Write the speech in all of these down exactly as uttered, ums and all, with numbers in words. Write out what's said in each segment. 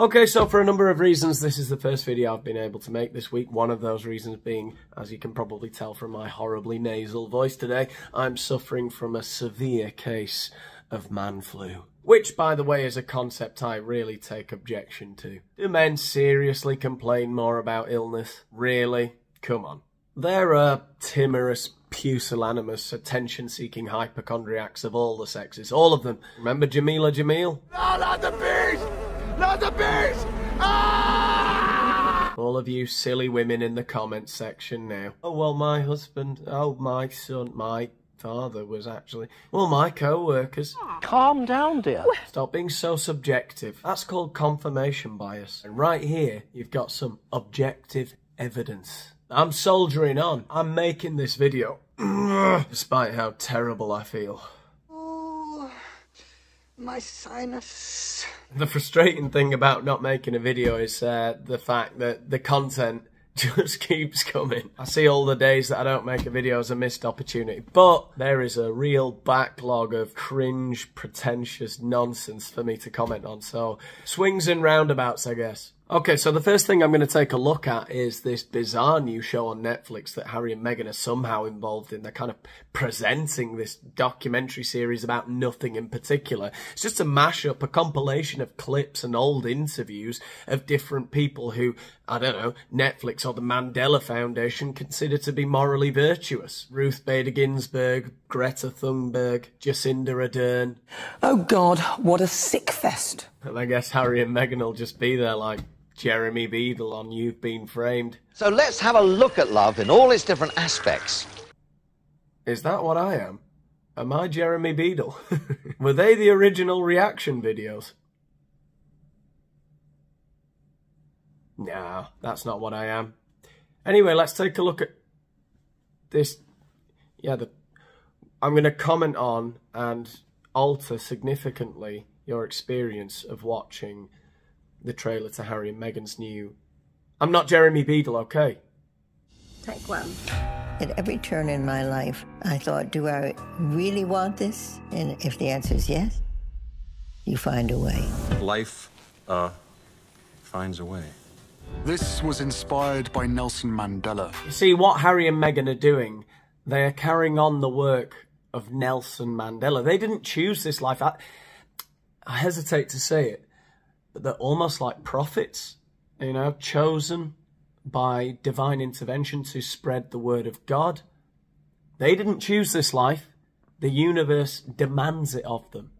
Okay, so for a number of reasons, this is the first video I've been able to make this week. One of those reasons being, as you can probably tell from my horribly nasal voice today, I'm suffering from a severe case of man flu. Which, by the way, is a concept I really take objection to. Do men seriously complain more about illness? Really? Come on. There are timorous, pusillanimous, attention-seeking hypochondriacs of all the sexes. All of them. Remember Jameela Jamil? No, not the beast! Not the beast! Ah! All of you silly women in the comments section now. Oh, well, my husband, oh, my son, my father was actually... Well, my co-workers. Calm down, dear. Stop being so subjective. That's called confirmation bias. And right here, you've got some objective evidence. I'm soldiering on. I'm making this video, despite how terrible I feel. Ooh, my sinus. The frustrating thing about not making a video is uh, the fact that the content just keeps coming. I see all the days that I don't make a video as a missed opportunity, but there is a real backlog of cringe, pretentious nonsense for me to comment on, so swings and roundabouts, I guess. Okay, so the first thing I'm going to take a look at is this bizarre new show on Netflix that Harry and Meghan are somehow involved in. They're kind of presenting this documentary series about nothing in particular. It's just a mashup, a compilation of clips and old interviews of different people who, I don't know, Netflix or the Mandela Foundation consider to be morally virtuous. Ruth Bader Ginsburg, Greta Thunberg, Jacinda Ardern. Oh God, what a sick fest. And I guess Harry and Meghan will just be there like Jeremy Beadle on You've Been Framed. So let's have a look at love in all its different aspects. Is that what I am? Am I Jeremy Beadle? Were they the original reaction videos? Nah, that's not what I am. Anyway, let's take a look at this. Yeah, the... I'm going to comment on and alter significantly your experience of watching the trailer to Harry and Meghan's new... I'm not Jeremy Beadle, okay? Take one. At every turn in my life, I thought, do I really want this? And if the answer is yes, you find a way. Life, uh, finds a way. This was inspired by Nelson Mandela. You see, what Harry and Meghan are doing, they are carrying on the work of Nelson Mandela. They didn't choose this life. I, I hesitate to say it, but they're almost like prophets, you know, chosen by divine intervention to spread the word of God. They didn't choose this life. The universe demands it of them.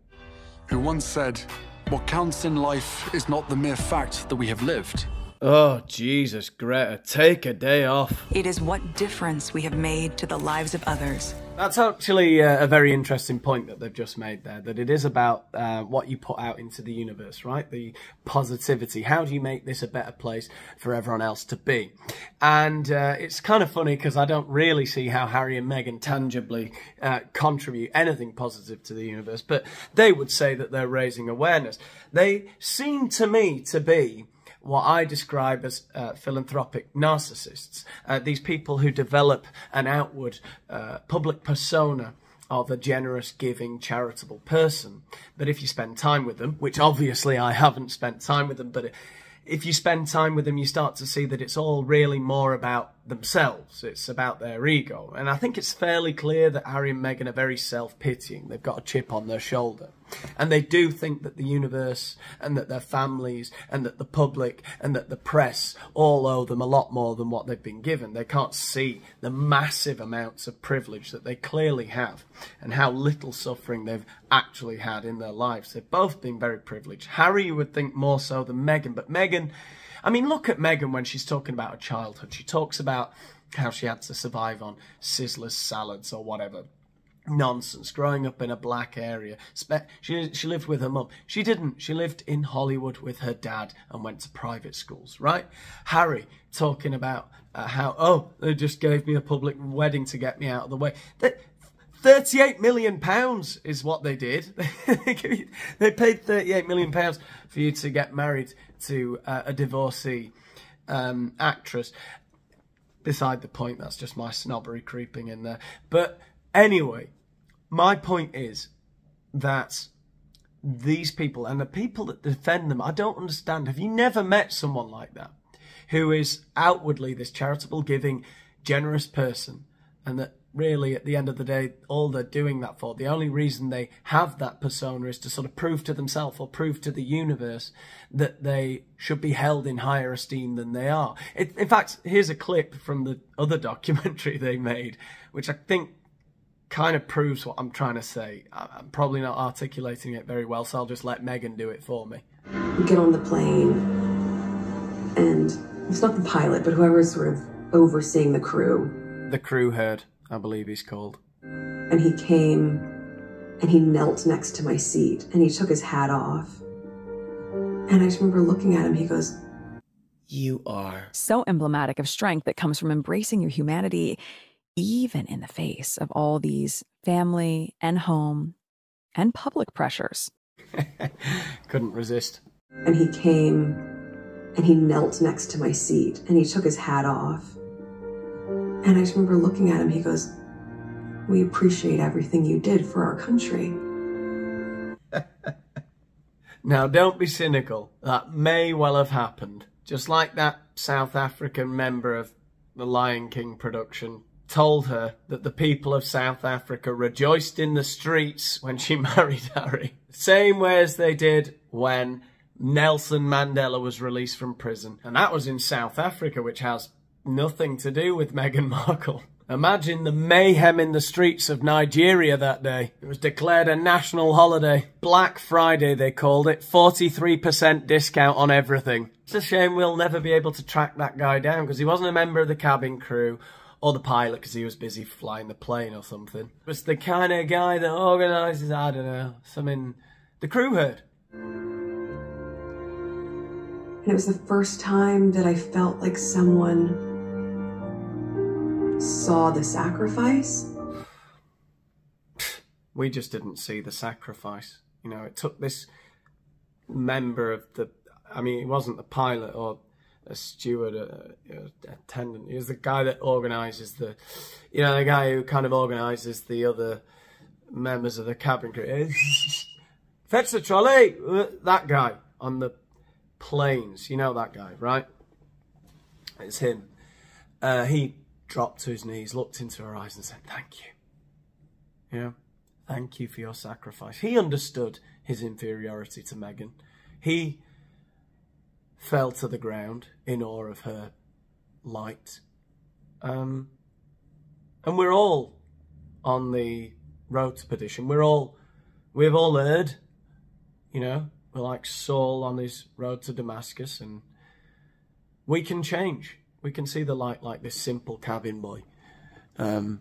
Who once said, what counts in life is not the mere fact that we have lived. Oh, Jesus, Greta, take a day off. It is what difference we have made to the lives of others. That's actually a very interesting point that they've just made there, that it is about uh, what you put out into the universe, right? The positivity. How do you make this a better place for everyone else to be? And uh, it's kind of funny because I don't really see how Harry and Meghan tangibly uh, contribute anything positive to the universe, but they would say that they're raising awareness. They seem to me to be what I describe as uh, philanthropic narcissists, uh, these people who develop an outward uh, public persona of a generous, giving, charitable person. But if you spend time with them, which obviously I haven't spent time with them, but if you spend time with them, you start to see that it's all really more about themselves. It's about their ego. And I think it's fairly clear that Harry and Meghan are very self-pitying. They've got a chip on their shoulder. And they do think that the universe and that their families and that the public and that the press all owe them a lot more than what they've been given. They can't see the massive amounts of privilege that they clearly have and how little suffering they've actually had in their lives. They've both been very privileged. Harry, you would think, more so than Meghan. But Meghan, I mean, look at Meghan when she's talking about her childhood. She talks about how she had to survive on sizzlers, salads or whatever. Nonsense. Growing up in a black area. Spe she, she lived with her mum. She didn't. She lived in Hollywood with her dad and went to private schools, right? Harry talking about uh, how, oh, they just gave me a public wedding to get me out of the way. They, thirty-eight million pounds is what they did. They paid thirty-eight million pounds for you to get married to uh, a divorcee um, actress. Beside the point, that's just my snobbery creeping in there. But anyway, my point is that these people and the people that defend them, I don't understand. Have you never met someone like that who is outwardly this charitable, giving, generous person, and that really at the end of the day, all they're doing that for, the only reason they have that persona is to sort of prove to themselves or prove to the universe that they should be held in higher esteem than they are. It, in fact, here's a clip from the other documentary they made, which I think kind of proves what I'm trying to say. I'm probably not articulating it very well, so I'll just let Meghan do it for me. We get on the plane, and it's not the pilot, but whoever's sort of overseeing the crew. The crew heard, I believe he's called. And he came, and he knelt next to my seat, and he took his hat off. And I just remember looking at him, he goes, "You are." So emblematic of strength that comes from embracing your humanity, even in the face of all these family and home and public pressures. Couldn't resist. And he came, and he knelt next to my seat, and he took his hat off. And I just remember looking at him, he goes, "We appreciate everything you did for our country." Now, don't be cynical. That may well have happened. Just like that South African member of the Lion King production told her that the people of South Africa rejoiced in the streets when she married Harry. Same way as they did when Nelson Mandela was released from prison. And that was in South Africa, which has nothing to do with Meghan Markle. Imagine the mayhem in the streets of Nigeria that day. It was declared a national holiday. Black Friday, they called it. forty-three percent discount on everything. It's a shame we'll never be able to track that guy down, because he wasn't a member of the cabin crew or the pilot, because he was busy flying the plane or something. It was the kind of guy that organises, I don't know, something the crew heard. And it was the first time that I felt like someone saw the sacrifice. We just didn't see the sacrifice. You know, it took this member of the, I mean, it wasn't the pilot or a steward, a, a attendant. He was the guy that organises the, you know, the guy who kind of organises the other members of the cabin crew. Fetch the trolley! That guy on the planes. You know that guy, right? It's him. Uh, he dropped to his knees, looked into her eyes and said, "Thank you. You know, thank you for your sacrifice." He understood his inferiority to Meghan. He fell to the ground in awe of her light. Um, and we're all on the road to perdition. We're all, we've all erred, you know, we're like Saul on his road to Damascus, and we can change. We can see the light like this simple cabin boy. Um,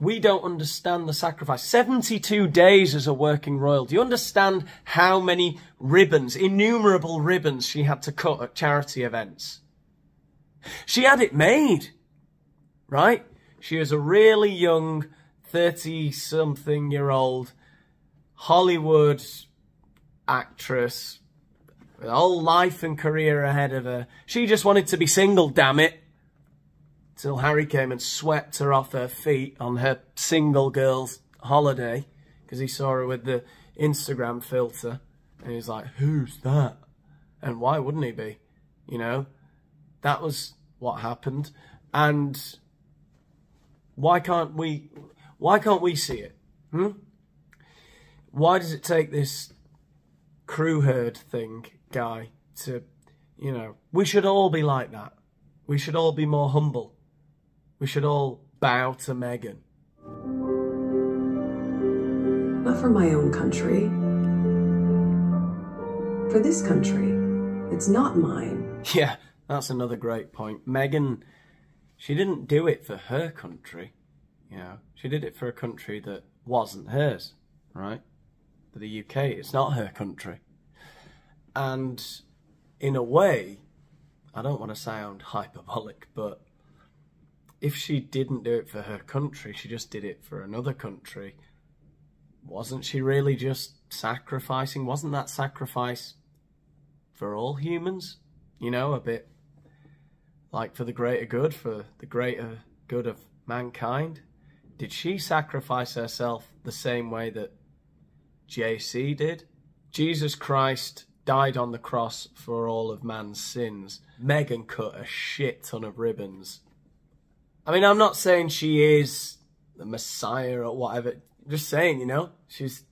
we don't understand the sacrifice. seventy-two days as a working royal. Do you understand how many ribbons, innumerable ribbons, she had to cut at charity events? She had it made, right? She was a really young, thirty-something-year-old Hollywood actress, with a whole life and career ahead of her. She just wanted to be single, damn it. Till Harry came and swept her off her feet on her single girl's holiday, because he saw her with the Instagram filter. And he's like, "Who's that?" And why wouldn't he be? You know, that was what happened. And why can't we, why can't we see it? Hmm? Why does it take this crew herd thing guy to, you know, we should all be like that. We should all be more humble. We should all bow to Meghan. Not for my own country. For this country. It's not mine. Yeah, that's another great point. Meghan, she didn't do it for her country. You know, she did it for a country that wasn't hers, right? For the U K, it's not her country. And in a way, I don't want to sound hyperbolic, but if she didn't do it for her country, she just did it for another country, wasn't she really just sacrificing? Wasn't that sacrifice for all humans? You know, a bit like for the greater good, for the greater good of mankind. Did she sacrifice herself the same way that J C did? Jesus Christ died on the cross for all of man's sins. Meghan cut a shit ton of ribbons. I mean, I'm not saying she is the Messiah or whatever. I'm just saying, you know, she's...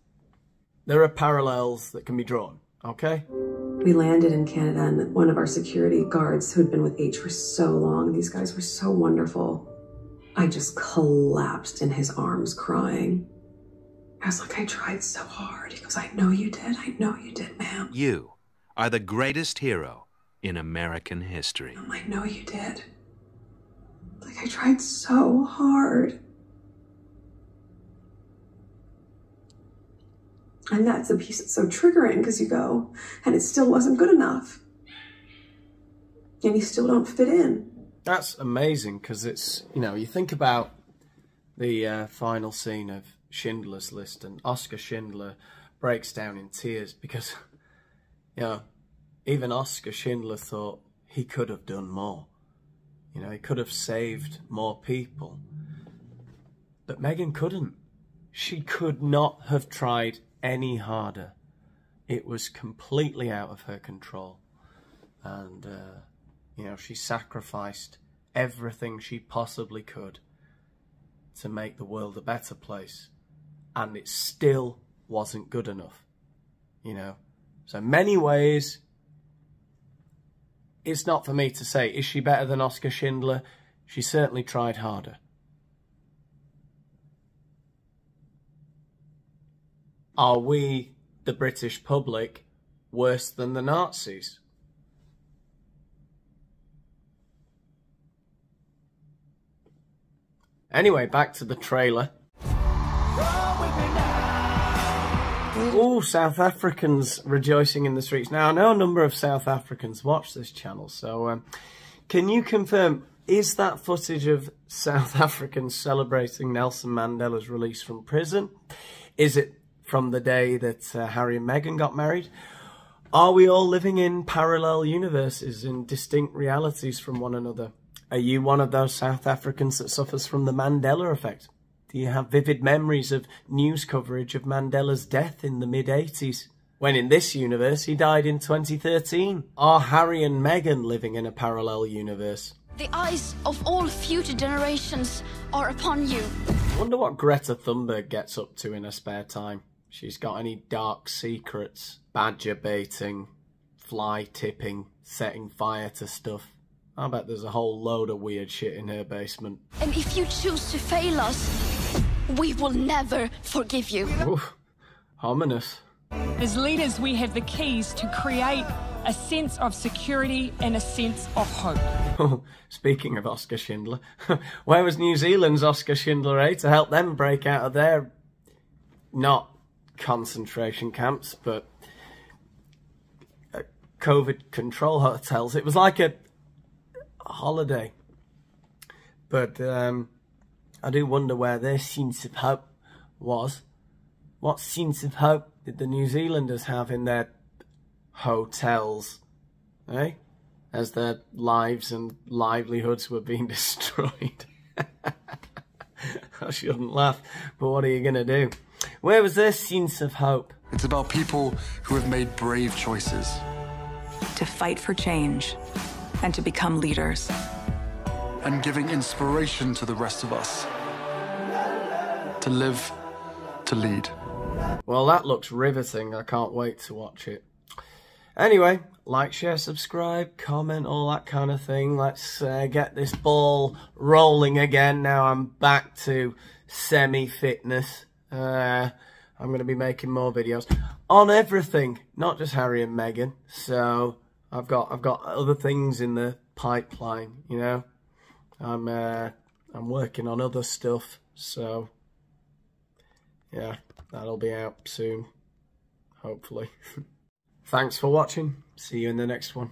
there are parallels that can be drawn, okay? We landed in Canada and one of our security guards who'd been with H for so long, these guys were so wonderful. I just collapsed in his arms crying. I was like, I tried so hard. He goes, I know you did. I know you did, ma'am. You are the greatest hero in American history. I'm like, I know you did. Like, I tried so hard. And that's the piece that's so triggering, because you go, and it still wasn't good enough. And you still don't fit in. That's amazing, because it's, you know, you think about the uh, final scene of Schindler's List, and Oscar Schindler breaks down in tears because, you know, even Oscar Schindler thought he could have done more. You know, he could have saved more people. But Meghan couldn't. She could not have tried any harder. It was completely out of her control. And, uh, you know, she sacrificed everything she possibly could to make the world a better place. And it still wasn't good enough, you know. So in many ways, it's not for me to say, is she better than Oscar Schindler? She certainly tried harder. Are we, the British public, worse than the Nazis? Anyway, back to the trailer. Ooh, South Africans rejoicing in the streets. Now, I know a number of South Africans watch this channel, so um, can you confirm, is that footage of South Africans celebrating Nelson Mandela's release from prison? Is it from the day that uh, Harry and Meghan got married? Are we all living in parallel universes, in distinct realities from one another? Are you one of those South Africans that suffers from the Mandela effect? Do you have vivid memories of news coverage of Mandela's death in the mid eighties, when in this universe he died in twenty thirteen? Are Harry and Meghan living in a parallel universe? The eyes of all future generations are upon you. I wonder what Greta Thunberg gets up to in her spare time. She's got any dark secrets? Badger baiting, fly tipping, setting fire to stuff. I bet there's a whole load of weird shit in her basement. And if you choose to fail us, we will never forgive you. Ooh, ominous. As leaders, we have the keys to create a sense of security and a sense of hope. Oh, speaking of Oscar Schindler, where was New Zealand's Oscar Schindler, eh? To help them break out of their... not concentration camps, but COVID control hotels. It was like a holiday. But um, I do wonder where their sense of hope was. What sense of hope did the New Zealanders have in their hotels, eh? As their lives and livelihoods were being destroyed. I shouldn't laugh, but what are you going to do? Where was their sense of hope? It's about people who have made brave choices. To fight for change and to become leaders. And giving inspiration to the rest of us. To live, to lead. Well, that looks riveting. I can't wait to watch it. Anyway, like, share, subscribe, comment, all that kind of thing. Let's uh, get this ball rolling again. Now I'm back to semi-fitness. Uh, I'm going to be making more videos on everything, not just Harry and Meghan. So... I've got I've got other things in the pipeline, you know. I'm uh, I'm working on other stuff, so yeah, that'll be out soon, hopefully. Thanks for watching. See you in the next one.